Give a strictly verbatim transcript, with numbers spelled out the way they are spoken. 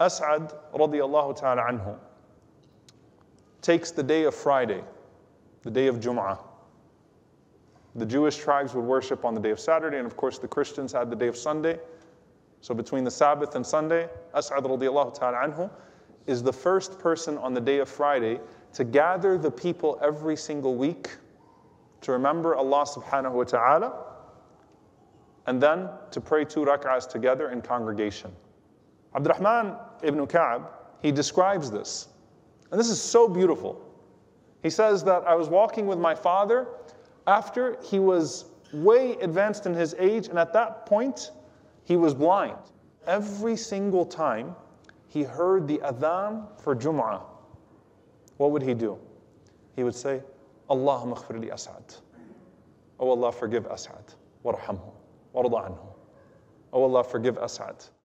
As'ad radiyallahu ta'ala anhu takes the day of Friday, the day of Jum'ah. The Jewish tribes would worship on the day of Saturday, and of course the Christians had the day of Sunday. So between the Sabbath and Sunday, As'ad radiyallahu ta'ala anhu is the first person on the day of Friday to gather the people every single week to remember Allah subhanahu wa ta'ala, and then to pray two rak'ahs together in congregation. Abdurrahman ibn Ka'ab, he describes this, and this is so beautiful. He says that I was walking with my father after he was way advanced in his age, and at that point he was blind. Every single time he heard the adhan for Jum'ah, what would he do? He would say, Allahumma ighfir li As'ad. Oh Allah, forgive As'ad. Warhamhu. Warada'anhu. Oh Allah, forgive As'ad.